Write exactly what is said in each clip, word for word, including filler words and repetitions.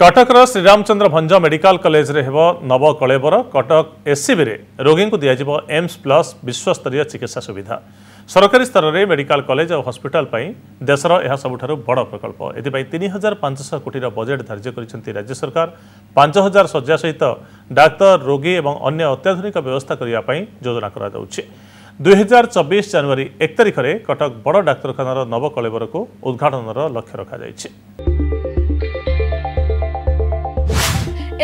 Cuttack Shriramchandra Bhanja medical college Nabakalebara Cuttack SCB रोगी को दिज्व AIIMS plus विश्वस्तरीय चिकित्सा सुविधा सरकारी स्तर में मेडिकल कॉलेज और हॉस्पिटल देशर यह सबुठारु बड़ प्रकल्प एथि तीन हजार पांच सौ कोटी बजेट धार्य कर राज्य सरकार पांच हजार शज्या सहित डाक्तर रोगी और अन्य अत्याधुनिक व्यवस्था करने योजना करा जाउछि। दो हज़ार चौबीस जनवरी एक तारिख में कटक बड़ डाक्तखानार नवकलेबर को उद्घाटन लक्ष्य रखा जाइछि।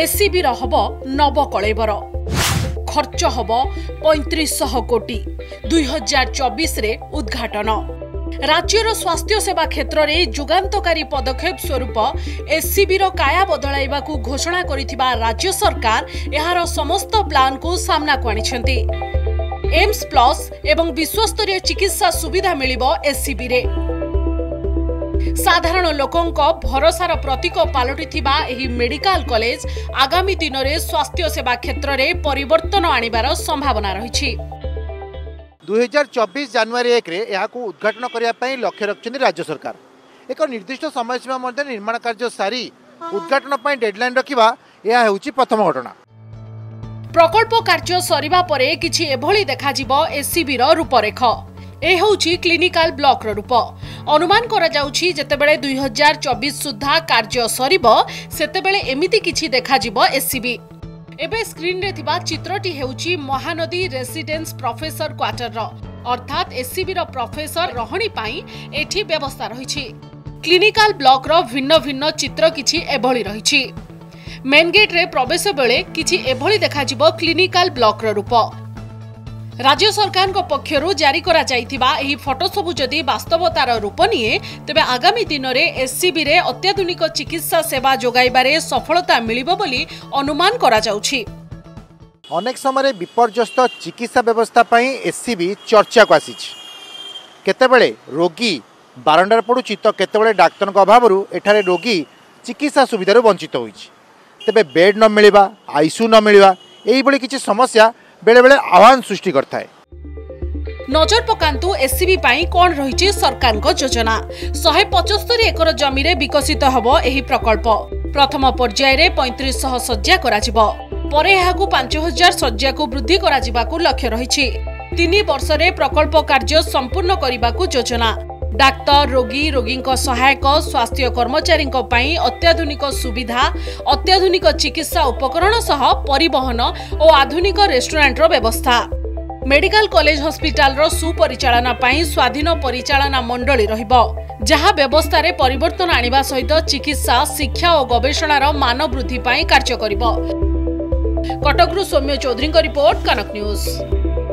एससीबी हब नवकलेबर खर्च हब पैंतीस कोटी दुई हजार चौबीस रे उद्घाटन। राज्यर स्वास्थ्य सेवा क्षेत्र में जुगांतकारी पदक्षेप स्वरूप एससीबी काया बदल घोषणा करिथिबा राज्य सरकार यार समस्त प्लान को सामना को आनिछंती। एम्स प्लस एवं विश्वस्तरीय चिकित्सा सुविधा मिलिबो एससीबी रे। साधारण लोकंक भरोसार प्रतीक पालटिथिबा एही मेडिकल कॉलेज आगामी दिन में स्वास्थ्य सेवा क्षेत्र में परिवर्तन आनिबार संभावना रही। दो हज़ार चौबीस जनवरी एक रे यह उद्घाटन करने लक्ष्य रखिंट राज्य सरकार। एक निर्दिष्ट समय सीमा मध्य निर्माण कार्य सारी उद्घाटन पर डेडलाइन रखा यह हूँ प्रथम घटना। प्रकल्प कार्य सरिबा परे किछि एभली देखाजिब एससीबी रूपरेख। ए होउछि क्लिनिकल ब्लॉक रूप अनुमान करा जाउछि जेतेबेले दो हज़ार चौबीस सुधा कार्य सरीब सेतेबेले एमिति किछि देखा जिवो एससीबी। एबे स्क्रीन रे थिबा चित्रटी हेउछि महानदी रेसिडेंस प्रोफेसर क्वार्टर रो अर्थात एससीबी रो प्रोफेसर रहणी पई एठी व्यवस्था रहिछि। क्लिनिकल ब्लॉक रो भिन्न भिन्न चित्र किछि एभली रहिछि। मेन गेट रे प्रवेश बेले किछि एभली देखा जिवो क्लिनिकल ब्लॉक रो रूप। राज्य सरकार को पक्षर जारी करा यही फटो सबू जदि बास्तवतार रूप निए तेबे आगामी दिन में एससीबी रे अत्याधुनिक चिकित्सा सेवा जोगाइबारे सफलता मिलिबो बोली अनुमान करा जाउछि। अनेक समय विपर्यस्त चिकित्सा व्यवस्था पई एससीबी चर्चा को आसीछि। केतेबेले रोगी बारंडार पड़ुछि तो केतेबेले डाक्टर को अभावरु एठारे रोगी चिकित्सा सुविधारु वंचित होइछि। तेबे बेड न मिलिबा आईसीयू न मिलिबा एही बले किछि समस्या बेले बेले आह्वान सृष्टि करता है। नजर पकांतु एससीबी पाई कौन रही सरकार को योजना। शहे पचस्तरी एकर जमी रे विकसित हब एही प्रकल्प। प्रथम पर्याय रे पैंतीस सौ सज्जा कराजिब परे एहाकु पांच हजार सज्जा को वृद्धि कराजिबाकु लक्ष्य रही। तीन वर्ष रे प्रकल्प कार्य संपूर्ण करिबाकु योजना। डाक्तर रोगी रोगी सहायक स्वास्थ्य कर्मचारी अत्याधुनिक सुविधा अत्याधुनिक चिकित्सा उपकरण सह परिवहन और आधुनिक रेस्टोरेंटर व्यवस्था। मेडिकल कॉलेज हॉस्पिटल रो सुपरिचालना स्वाधीन परिचालना मंडली रहिबो जहा व्यवस्था रे परिवर्तन आनिबा सहित चिकित्सा शिक्षा और गवेषणार मान वृद्धि कार्य करिबो। कटकरू सौम्य चौधरी रिपोर्ट कनक न्यूज।